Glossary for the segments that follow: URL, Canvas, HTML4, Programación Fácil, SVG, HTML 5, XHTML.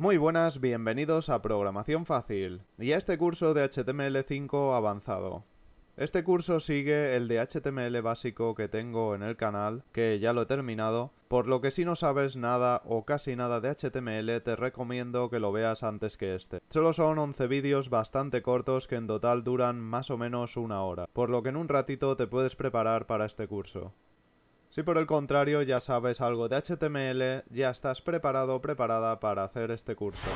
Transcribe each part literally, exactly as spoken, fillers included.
Muy buenas, bienvenidos a Programación Fácil y a este curso de H T M L cinco avanzado. Este curso sigue el de H T M L básico que tengo en el canal, que ya lo he terminado, por lo que si no sabes nada o casi nada de H T M L te recomiendo que lo veas antes que este. Solo son once vídeos bastante cortos que en total duran más o menos una hora, por lo que en un ratito te puedes preparar para este curso. Si por el contrario ya sabes algo de H T M L, ya estás preparado o preparada para hacer este curso.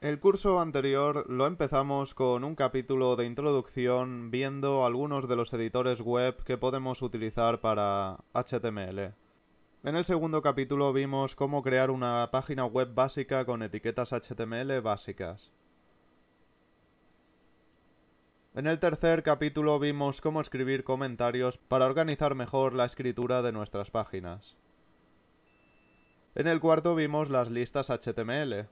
El curso anterior lo empezamos con un capítulo de introducción viendo algunos de los editores web que podemos utilizar para H T M L. En el segundo capítulo vimos cómo crear una página web básica con etiquetas H T M L básicas. En el tercer capítulo vimos cómo escribir comentarios para organizar mejor la escritura de nuestras páginas. En el cuarto vimos las listas H T M L.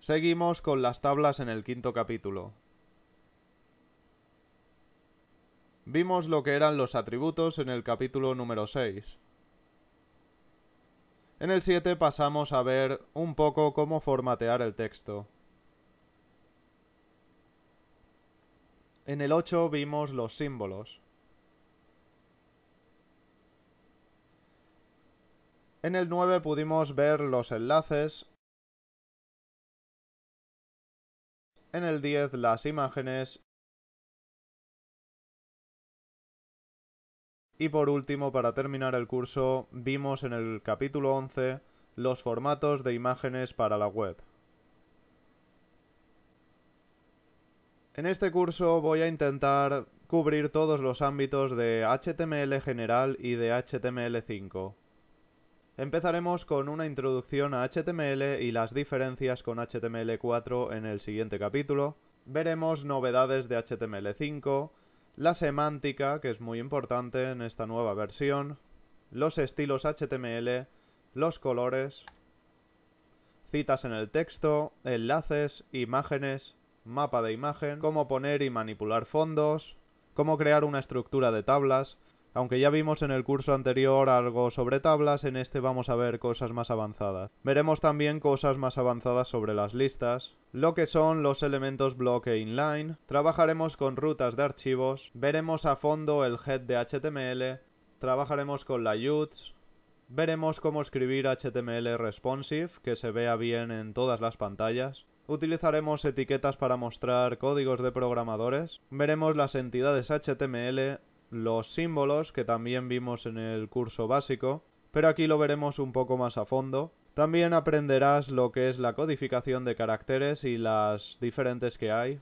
Seguimos con las tablas en el quinto capítulo. Vimos lo que eran los atributos en el capítulo número seis. En el siete pasamos a ver un poco cómo formatear el texto. En el ocho vimos los símbolos. En el nueve pudimos ver los enlaces. En el diez las imágenes. Y por último, para terminar el curso, vimos en el capítulo once los formatos de imágenes para la web. En este curso voy a intentar cubrir todos los ámbitos de H T M L general y de H T M L cinco. Empezaremos con una introducción a H T M L y las diferencias con H T M L cuatro en el siguiente capítulo. Veremos novedades de H T M L cinco, la semántica, que es muy importante en esta nueva versión, los estilos H T M L, los colores, citas en el texto, enlaces, imágenes, mapa de imagen, cómo poner y manipular fondos, cómo crear una estructura de tablas. Aunque ya vimos en el curso anterior algo sobre tablas, en este vamos a ver cosas más avanzadas. Veremos también cosas más avanzadas sobre las listas, lo que son los elementos block e inline, trabajaremos con rutas de archivos, veremos a fondo el head de H T M L, trabajaremos con layouts, veremos cómo escribir H T M L responsive, que se vea bien en todas las pantallas. Utilizaremos etiquetas para mostrar códigos de programadores. Veremos las entidades H T M L, los símbolos, que también vimos en el curso básico, pero aquí lo veremos un poco más a fondo. También aprenderás lo que es la codificación de caracteres y las diferentes que hay.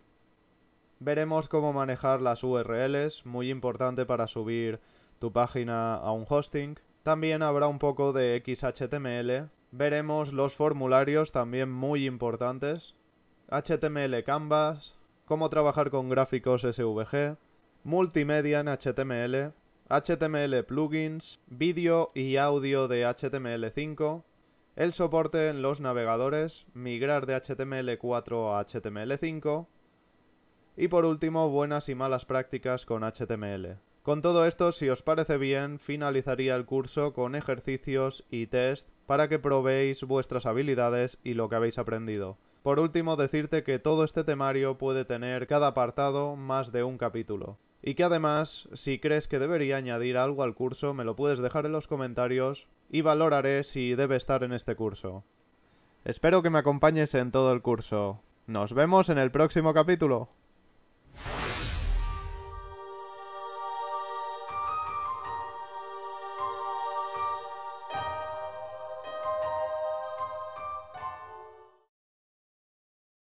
Veremos cómo manejar las U R Ls, muy importante para subir tu página a un hosting. También habrá un poco de X H T M L. Veremos los formularios, también muy importantes, H T M L Canvas, cómo trabajar con gráficos S V G, multimedia en H T M L, H T M L plugins, vídeo y audio de H T M L cinco, el soporte en los navegadores, migrar de H T M L cuatro a H T M L cinco y por último buenas y malas prácticas con H T M L. Con todo esto, si os parece bien, finalizaría el curso con ejercicios y test para que probéis vuestras habilidades y lo que habéis aprendido. Por último, decirte que todo este temario puede tener cada apartado más de un capítulo. Y que además, si crees que debería añadir algo al curso, me lo puedes dejar en los comentarios y valoraré si debe estar en este curso. Espero que me acompañes en todo el curso. ¡Nos vemos en el próximo capítulo!